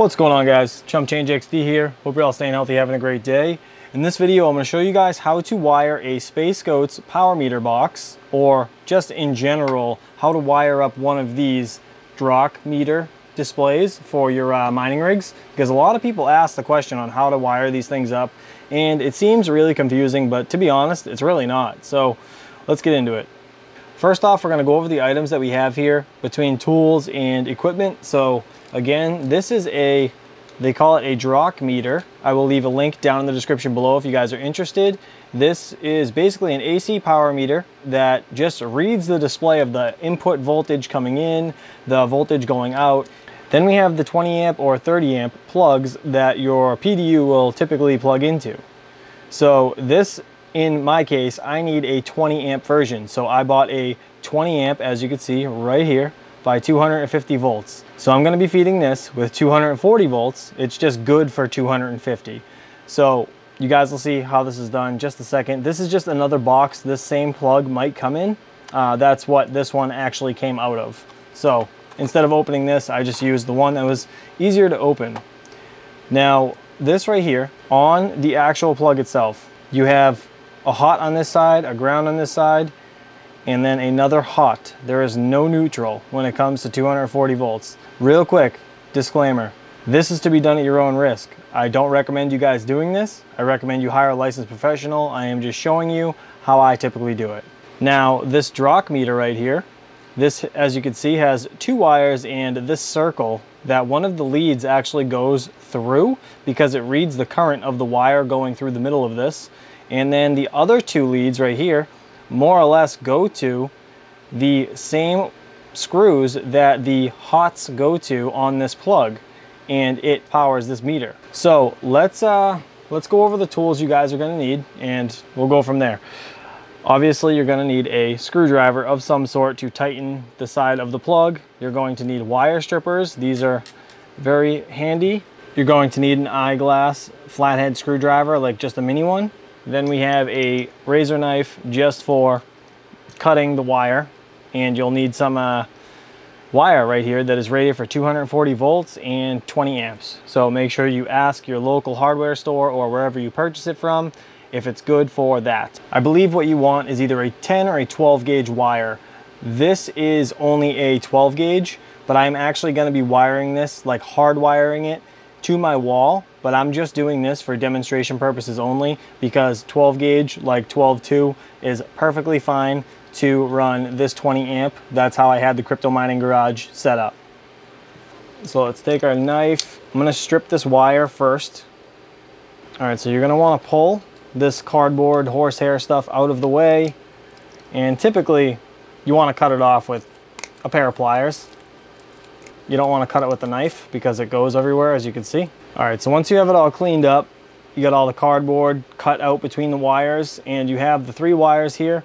What's going on, guys? Chump Change XD here. Hope you're all staying healthy, having a great day. In this video, I'm going to show you guys how to wire a Space Goats power meter box, or just in general, how to wire up one of these DROK meter displays for your mining rigs, because a lot of people ask the question on how to wire these things up, and it seems really confusing, but to be honest, it's really not. So let's get into it. First off, we're going to go over the items that we have here between tools and equipment. So again, this is they call it a DROK meter. I will leave a link down in the description below if you guys are interested. This is basically an AC power meter that just reads the display of the input voltage coming in, the voltage going out. Then we have the 20 amp or 30 amp plugs that your PDU will typically plug into. So this, in my case, I need a 20 amp version. So I bought a 20 amp, as you can see right here, by 250 volts. So I'm gonna be feeding this with 240 volts. It's just good for 250. So you guys will see how this is done in just a second. This is just another box this same plug might come in. That's what this one actually came out of. So instead of opening this, I just used the one that was easier to open. Now, this right here, on the actual plug itself, you have a hot on this side, a ground on this side, and then another hot. There is no neutral when it comes to 240 volts. Real quick, disclaimer, this is to be done at your own risk. I don't recommend you guys doing this. I recommend you hire a licensed professional. I am just showing you how I typically do it. Now, this DROK meter right here, this, as you can see, has two wires and this circle that one of the leads actually goes through because it reads the current of the wire going through the middle of this. And then the other two leads right here more or less go to the same screws that the hots go to on this plug, and it powers this meter. So let's go over the tools you guys are gonna need, and we'll go from there. Obviously, you're gonna need a screwdriver of some sort to tighten the side of the plug. You're going to need wire strippers. These are very handy. You're going to need an eyeglass flathead screwdriver, like just a mini one. Then we have a razor knife just for cutting the wire, and you'll need some wire right here that is rated for 240 volts and 20 amps. So make sure you ask your local hardware store or wherever you purchase it from if it's good for that. I believe what you want is either a 10 or a 12 gauge wire. This is only a 12 gauge, but I'm actually going to be wiring this, like hardwiring it to my wall, but I'm just doing this for demonstration purposes only, because 12 gauge, like 12.2, is perfectly fine to run this 20 amp. That's how I had the crypto mining garage set up. So let's take our knife. I'm gonna strip this wire first. All right, so you're gonna wanna pull this cardboard horsehair stuff out of the way. And typically you wanna cut it off with a pair of pliers. You don't want to cut it with a knife because it goes everywhere, as you can see. All right, so once you have it all cleaned up, you got all the cardboard cut out between the wires, and you have the three wires here.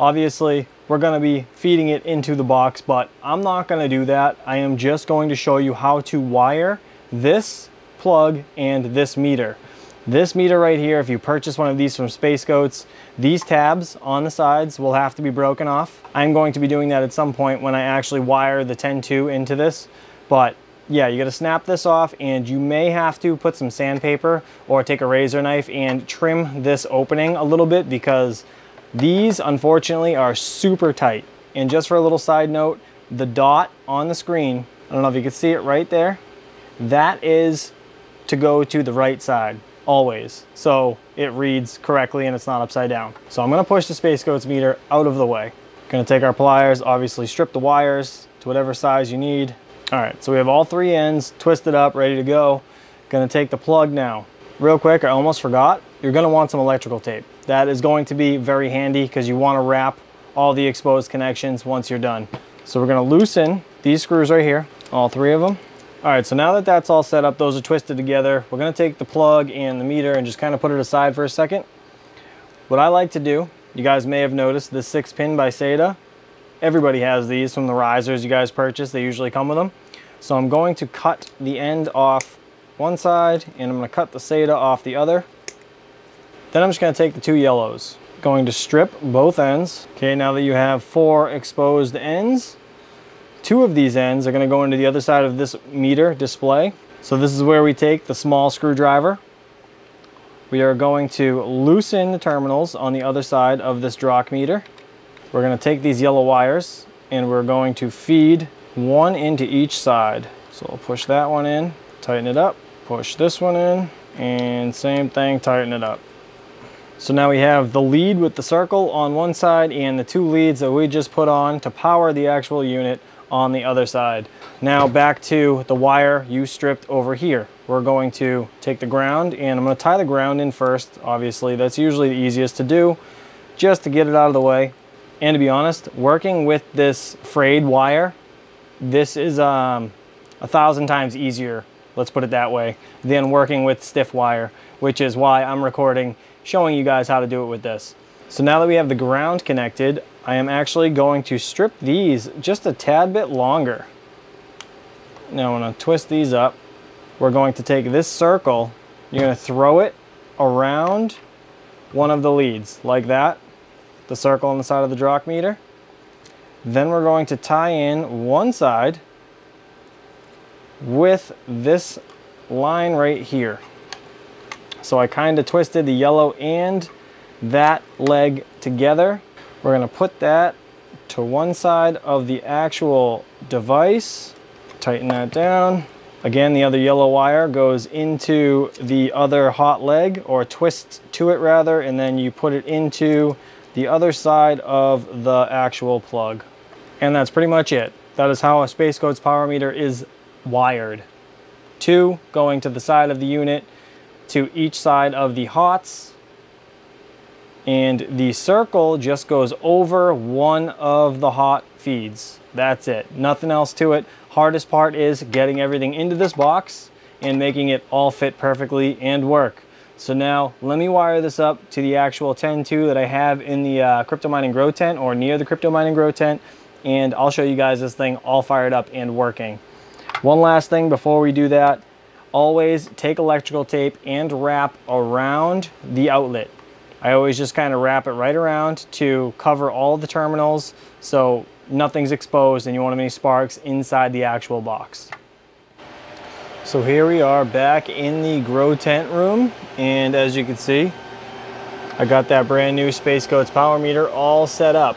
Obviously, we're going to be feeding it into the box, but I'm not going to do that. I am just going to show you how to wire this plug and this meter. This meter right here, if you purchase one of these from Space Goats, these tabs on the sides will have to be broken off. I'm going to be doing that at some point when I actually wire the 10.2 into this. But yeah, you gotta snap this off, and you may have to put some sandpaper or take a razor knife and trim this opening a little bit, because these, unfortunately, are super tight. And just for a little side note, the dot on the screen, I don't know if you can see it right there, that is to go to the right side, always. So it reads correctly and it's not upside down. So I'm gonna push the Space Goats meter out of the way. Gonna take our pliers, obviously strip the wires to whatever size you need. All right, so we have all three ends twisted up, ready to go. Gonna take the plug now. Real quick, I almost forgot, you're gonna want some electrical tape. That is going to be very handy because you wanna wrap all the exposed connections once you're done. So we're gonna loosen these screws right here, all three of them. All right, so now that that's all set up, those are twisted together, we're gonna take the plug and the meter and just kind of put it aside for a second. What I like to do, you guys may have noticed this 6-pin by SATA. Everybody has these from the risers you guys purchase. They usually come with them. So I'm going to cut the end off one side, and I'm going to cut the SATA off the other. Then I'm just going to take the two yellows. Going to strip both ends. Okay, now that you have four exposed ends, two of these ends are going to go into the other side of this meter display. So this is where we take the small screwdriver. We are going to loosen the terminals on the other side of this DROK meter. We're going to take these yellow wires and we're going to feed one into each side. So I'll push that one in, tighten it up, push this one in, and same thing, tighten it up. So now we have the lead with the circle on one side and the two leads that we just put on to power the actual unit on the other side. Now back to the wire you stripped over here. We're going to take the ground and I'm going to tie the ground in first. Obviously, that's usually the easiest to do just to get it out of the way. And to be honest, working with this frayed wire, this is 1,000 times easier, let's put it that way, than working with stiff wire, which is why I'm recording, showing you guys how to do it with this. So now that we have the ground connected, I am actually going to strip these just a tad bit longer. Now I'm going to twist these up. We're going to take this circle, you're going to throw it around one of the leads, like that, the circle on the side of the DROK meter. Then we're going to tie in one side with this line right here. So I kind of twisted the yellow and that leg together. We're going to put that to one side of the actual device, tighten that down. Again, the other yellow wire goes into the other hot leg, or twists to it rather, and then you put it into the other side of the actual plug. And that's pretty much it. That is how a Space Goats power meter is wired. Two going to the side of the unit, to each side of the hots, and the circle just goes over one of the hot feeds. That's it, nothing else to it. Hardest part is getting everything into this box and making it all fit perfectly and work. So now let me wire this up to the actual 10-2 that I have in the Crypto Mine and Grow tent, or near the Crypto Mine and Grow tent, and I'll show you guys this thing all fired up and working. One last thing before we do that, always take electrical tape and wrap around the outlet. I always just kind of wrap it right around to cover all the terminals so nothing's exposed and you won't have any sparks inside the actual box. So here we are back in the grow tent room, and as you can see, I got that brand new Space Goats power meter all set up.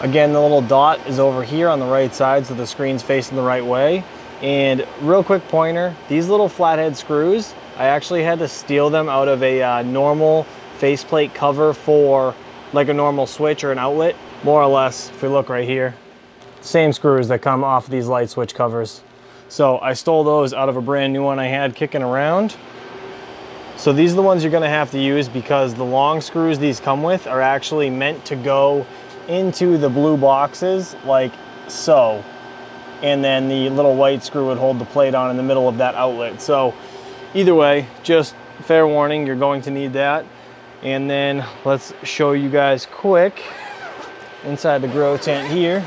Again, the little dot is over here on the right side so the screen's facing the right way. And real quick pointer, these little flathead screws, I actually had to steal them out of a normal faceplate cover for like a normal switch or an outlet, more or less. If we look right here, same screws that come off these light switch covers. So I stole those out of a brand new one I had kicking around. So these are the ones you're going to have to use, because the long screws these come with are actually meant to go into the blue boxes like so. And then the little white screw would hold the plate on in the middle of that outlet. So either way, just fair warning, you're going to need that. And then let's show you guys quick inside the grow tent here.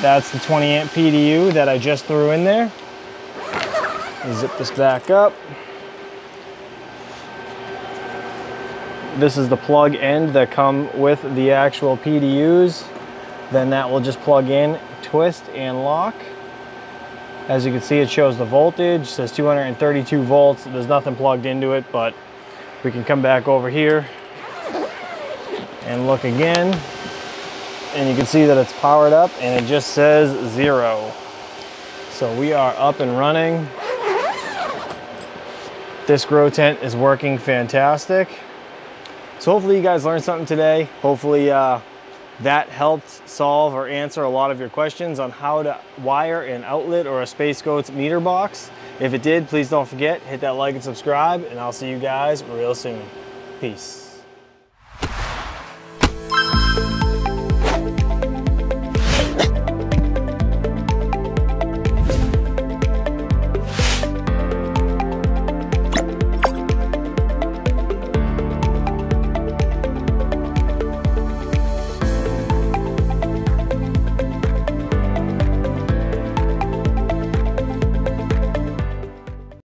That's the 20 amp PDU that I just threw in there. Zip this back up. This is the plug end that come with the actual PDUs. Then that will just plug in, twist, and lock. As you can see, it shows the voltage, says 232 volts. There's nothing plugged into it, but we can come back over here and look again. And you can see that it's powered up and it just says 0. So we are up and running. This grow tent is working fantastic. So hopefully you guys learned something today. Hopefully, that helped solve or answer a lot of your questions on how to wire an outlet or a Space Goats meter box. If it did, please don't forget, hit that like and subscribe, and I'll see you guys real soon. Peace.